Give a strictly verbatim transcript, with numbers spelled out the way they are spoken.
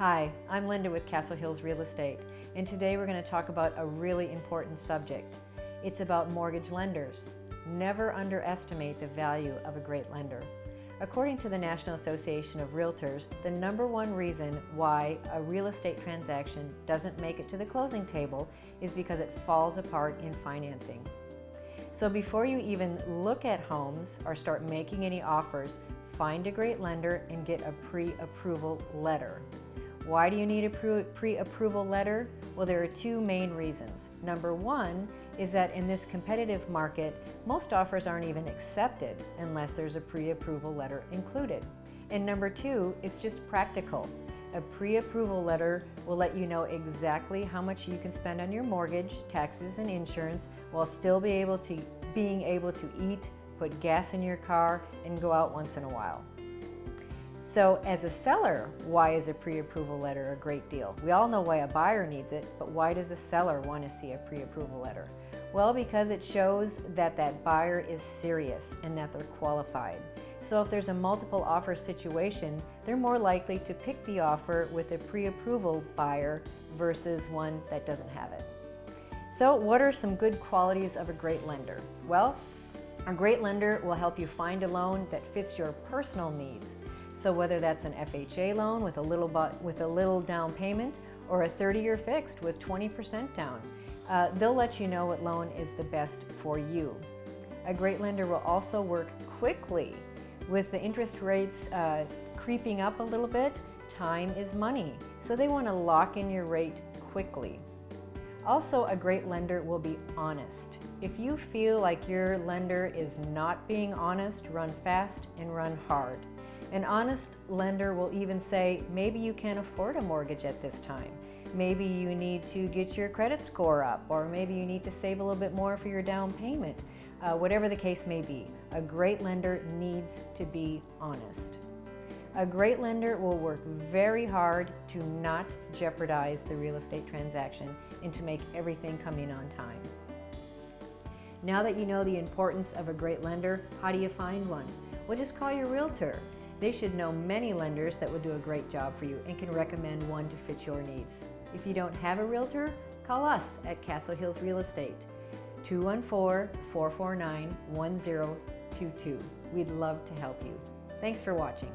Hi, I'm Linda with Castle Hills Real Estate, and today we're going to talk about a really important subject. It's about mortgage lenders. Never underestimate the value of a great lender. According to the National Association of Realtors, the number one reason why a real estate transaction doesn't make it to the closing table is because it falls apart in financing. So before you even look at homes or start making any offers, find a great lender and get a pre-approval letter. Why do you need a pre-approval letter? Well, there are two main reasons. Number one is that in this competitive market, most offers aren't even accepted unless there's a pre-approval letter included. And number two, it's just practical. A pre-approval letter will let you know exactly how much you can spend on your mortgage, taxes, and insurance while still be able to, being able to eat, put gas in your car, and go out once in a while. So as a seller, why is a pre-approval letter a great deal? We all know why a buyer needs it, but why does a seller want to see a pre-approval letter? Well, because it shows that that buyer is serious and that they're qualified. So if there's a multiple offer situation, they're more likely to pick the offer with a pre-approval buyer versus one that doesn't have it. So what are some good qualities of a great lender? Well, a great lender will help you find a loan that fits your personal needs. So whether that's an F H A loan with a little, with a little down payment or a thirty-year fixed with twenty percent down, uh, they'll let you know what loan is the best for you. A great lender will also work quickly. With the interest rates uh, creeping up a little bit, time is money. So they want to lock in your rate quickly. Also, a great lender will be honest. If you feel like your lender is not being honest, run fast and run hard. An honest lender will even say, maybe you can't afford a mortgage at this time. Maybe you need to get your credit score up, or maybe you need to save a little bit more for your down payment. Uh, whatever the case may be, a great lender needs to be honest. A great lender will work very hard to not jeopardize the real estate transaction and to make everything come in on time. Now that you know the importance of a great lender, how do you find one? Well, just call your realtor. They should know many lenders that will do a great job for you and can recommend one to fit your needs. If you don't have a realtor, call us at Castle Hills Real Estate, two one four, four four nine, one zero two two. We'd love to help you. Thanks for watching.